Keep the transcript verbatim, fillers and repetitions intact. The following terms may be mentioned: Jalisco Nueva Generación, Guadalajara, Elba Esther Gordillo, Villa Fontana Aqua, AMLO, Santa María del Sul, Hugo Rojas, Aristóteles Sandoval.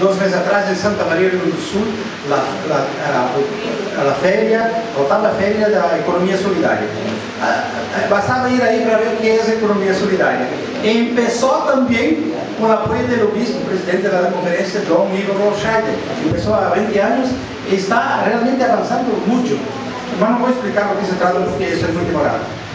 dos meses atrás en Santa María del Sul, la, la, a, a la feria, votar la feria de la economía solidaria. Bastaba ir ahí para ver qué es economía solidaria. Empezó también con el apoyo del obispo, presidente de la conferencia, don Hugo Rojas. Empezó a veinte años y está realmente avanzando mucho. Bueno, no voy a explicar lo que se trata porque eso es muy demorado.